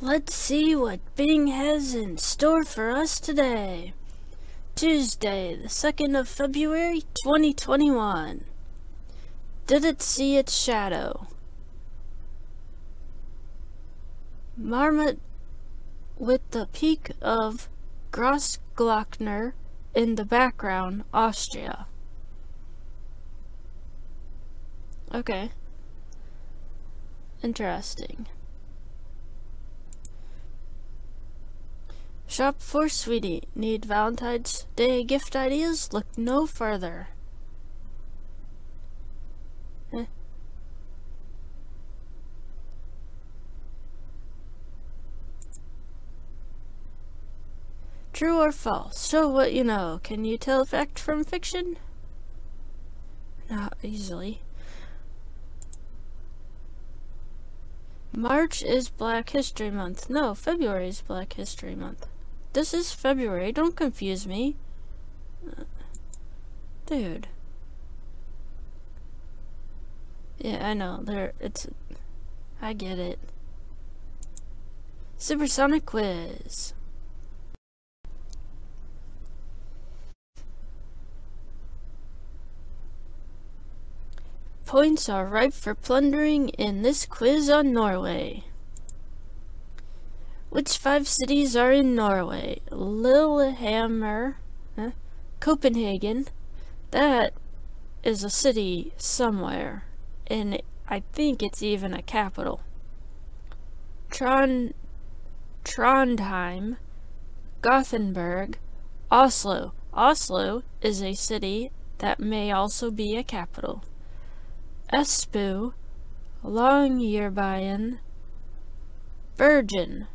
Let's see what Bing has in store for us today. Tuesday, the 2nd of February, 2021. Did it see its shadow? Marmot with the peak of Grossglockner in the background, Austria. Okay. Interesting. Shop for Sweetie. Need Valentine's Day gift ideas? Look no further. True or false? Show what you know. Can you tell fact from fiction? Not easily. March is Black History Month. No, February is Black History Month. This is February. Don't confuse me. Dude. Yeah, I know. I get it. Supersonic Quiz. Points are ripe for plundering in this quiz on Norway. Which five cities are in Norway? Lillehammer, Copenhagen. That is a city somewhere, and I think it's even a capital. Trondheim, Gothenburg, Oslo. Oslo is a city that may also be a capital. Espoo, Longyearbyen, Bergen.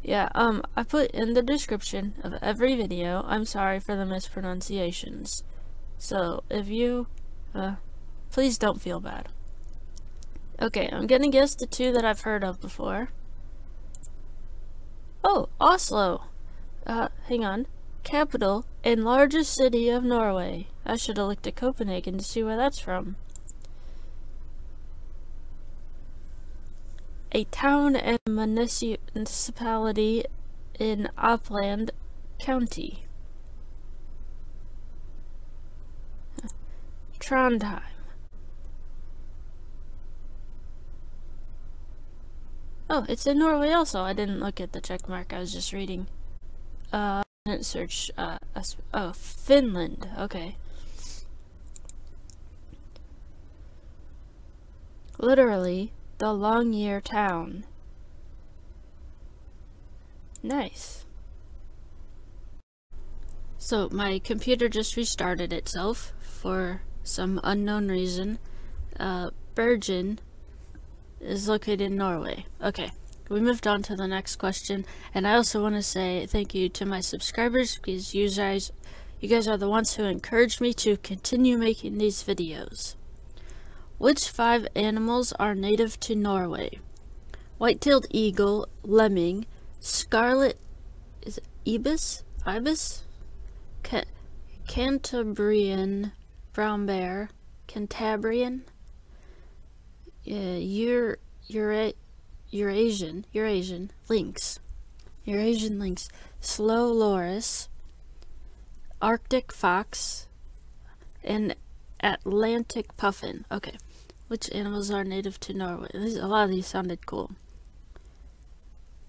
Yeah, I put in the description of every video, I'm sorry for the mispronunciations. So, if you, please don't feel bad. Okay, I'm gonna guess the two that I've heard of before. Oh, Oslo! Hang on. Capital and largest city of Norway. I should have looked at Copenhagen to see where that's from. A town and municipality in Oppland County. Trondheim. Oh, it's in Norway also. I didn't look at the check mark. I was just reading. I didn't search. Oh, Finland. Okay. Literally. The Longyear town. Nice. So my computer just restarted itself for some unknown reason. Bergen is located in Norway. Okay, we moved on to the next question, and I also want to say thank you to my subscribers, because you guys are the ones who encourage me to continue making these videos. Which five animals are native to Norway? White-tailed eagle, lemming, scarlet, is it ibis? Cantabrian brown bear, Cantabrian, Eurasian lynx, slow loris, Arctic fox, and Atlantic puffin. Okay. Which animals are native to Norway? A lot of these sounded cool.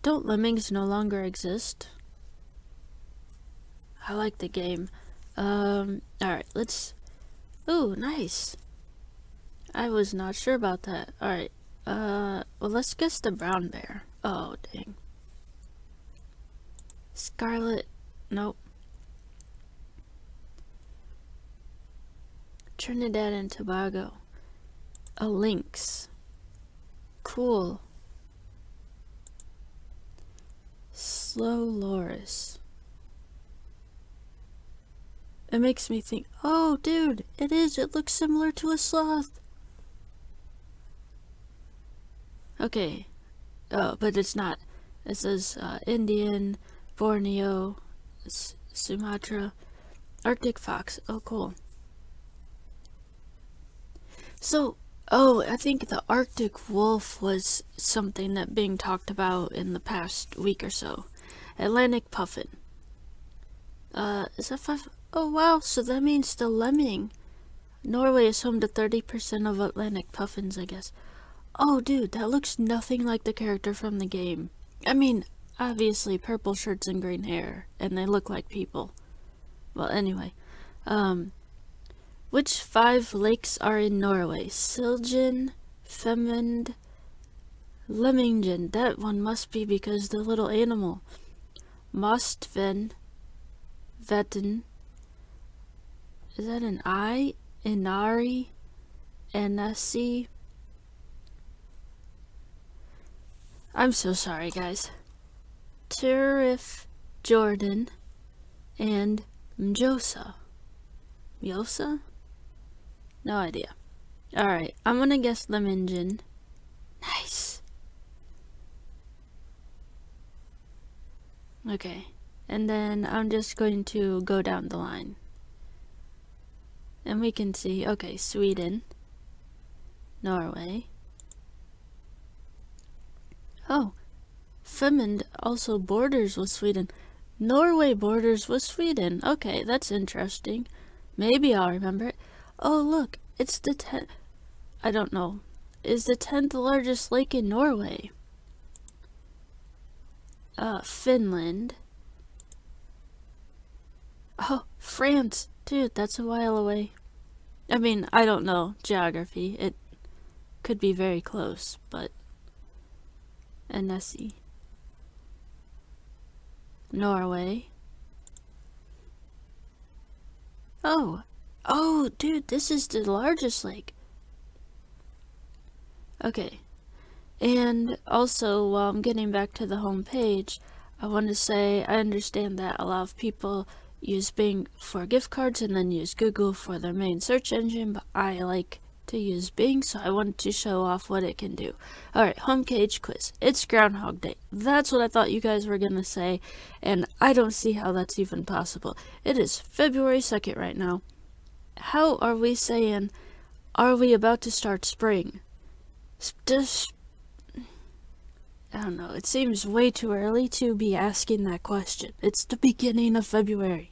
Don't lemmings no longer exist? I like the game. Alright, let's... Ooh, nice! I was not sure about that. Alright, well, let's guess the brown bear. Oh, dang. Scarlet... Nope. Trinidad and Tobago. A lynx. Cool. Slow loris. It makes me think, oh dude, it is, it looks similar to a sloth. Okay. Oh, but it's not. It says Indian, Borneo, Sumatra, Arctic fox. Oh, cool. So, Oh, I think the Arctic wolf was something that Bing talked about in the past week or so. Atlantic puffin. Is that five? Oh, wow, so that means the lemming. Norway is home to 30% of Atlantic puffins, I guess. Oh, dude, that looks nothing like the character from the game. I mean, obviously, purple shirts and green hair, and they look like people. Well, anyway. Which five lakes are in Norway? Siljan, Femund, Lemmingen. That one must be because the little animal. Mostven, Vettin. Is that an I? Inari, Annecy. I'm so sorry, guys. Turif, Jordan, and Mjosa. Mjosa? No idea. Alright, I'm gonna guess Lemmingen. Nice! Okay, and then I'm just going to go down the line. And we can see, okay, Sweden, Norway. Oh, Femund also borders with Sweden. Norway borders with Sweden. Okay, that's interesting. Maybe I'll remember it. Oh, look, it's the 10th. I don't know. Is the 10th largest lake in Norway? Finland. Oh, France. Dude, that's a while away. I mean, I don't know geography. It could be very close, but... Annecy. Norway. Oh. Oh, dude, this is the largest lake. Okay. And also, while I'm getting back to the home page, I want to say I understand that a lot of people use Bing for gift cards and then use Google for their main search engine, but I like to use Bing, so I wanted to show off what it can do. Alright, homepage quiz. It's Groundhog Day. That's what I thought you guys were gonna say, and I don't see how that's even possible. It is February 2nd right now. How are we saying, are we about to start spring? I don't know, it seems way too early to be asking that question. It's the beginning of February.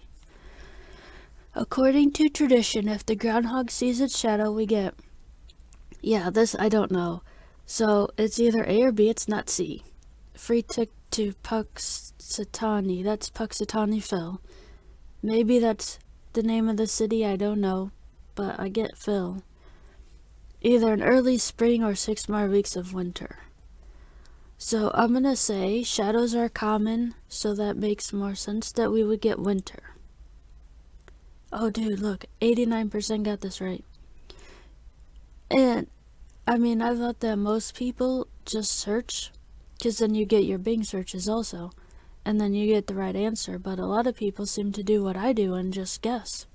According to tradition, if the groundhog sees its shadow, we get... Yeah, this I don't know. So, it's either A or B, it's not C. Free tick to Punxsutawney. That's Punxsutawney Phil. Maybe that's the name of the city, I don't know. But I get Phil. Either an early spring or 6 more weeks of winter. So I'm gonna say shadows are common, so that makes more sense that we would get winter. Oh dude, look, 89% got this right. And I mean, I thought that most people just search, because then you get your Bing searches also, and then you get the right answer, but a lot of people seem to do what I do and just guess.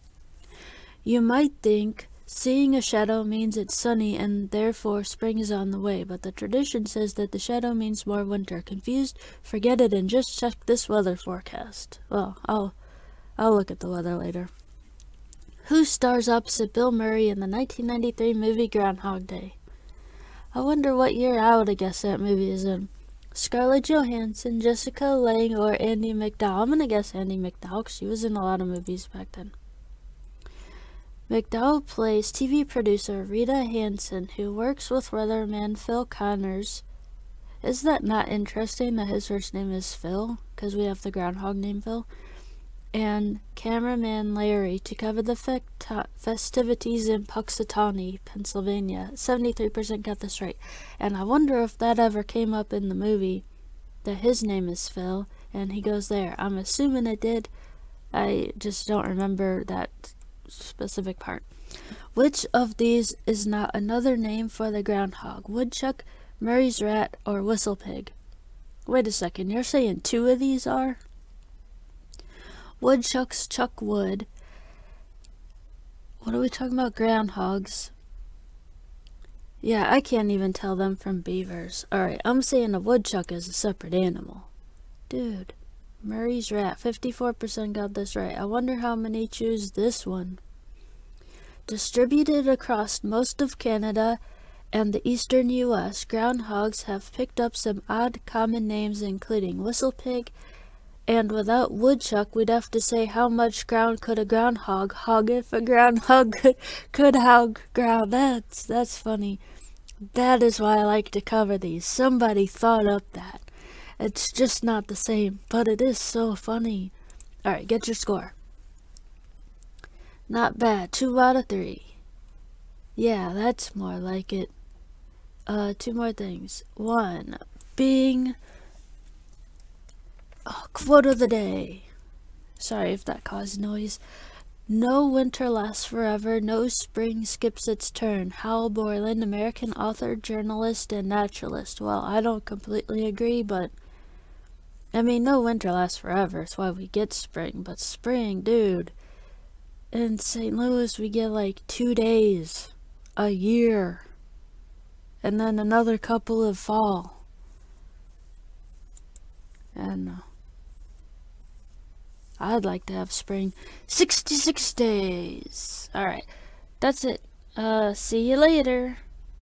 You might think seeing a shadow means it's sunny and therefore spring is on the way, but the tradition says that the shadow means more winter. Confused? Forget it and just check this weather forecast. Well, I'll look at the weather later. Who stars opposite Bill Murray in the 1993 movie Groundhog Day? I wonder what year I would have guessed that movie is in. Scarlett Johansson, Jessica Lange, or Andy McDowell. I'm gonna guess Andy McDowell, 'cause she was in a lot of movies back then. McDowell plays TV producer Rita Hanson, who works with weatherman Phil Connors. Is that not interesting that his first name is Phil? Because we have the groundhog named Phil. And cameraman Larry to cover the festivities in Punxsutawney, Pennsylvania. 73% got this right. And I wonder if that ever came up in the movie, that his name is Phil, and he goes there. I'm assuming it did. I just don't remember that specific part. Which of these is not another name for the groundhog? Woodchuck, Murray's rat, or whistlepig? Wait a second, you're saying 2 of these are? Woodchucks chuck wood. What are we talking about? Groundhogs. Yeah, I can't even tell them from beavers. Alright, I'm saying a woodchuck is a separate animal. Dude. Murray's rat. 54% got this right. I wonder how many choose this one. Distributed across most of Canada and the eastern U.S., groundhogs have picked up some odd common names including whistlepig, and without woodchuck we'd have to say how much ground could a groundhog hog if a groundhog could hog ground. That's funny. That is why I like to cover these. Somebody thought up that. It's just not the same, but it is so funny. Alright, get your score. Not bad. 2 out of 3. Yeah, that's more like it. 2 more things. 1. Bing. Oh, quote of the day. Sorry if that caused noise. No winter lasts forever, no spring skips its turn. Hal Borland, American author, journalist, and naturalist. Well, I don't completely agree, but... I mean, no winter lasts forever. It's why we get spring, but spring, dude. In St. Louis, we get like 2 days a year. And then another couple of fall. I don't know. I'd like to have spring. 66 days. Alright. That's it. See you later.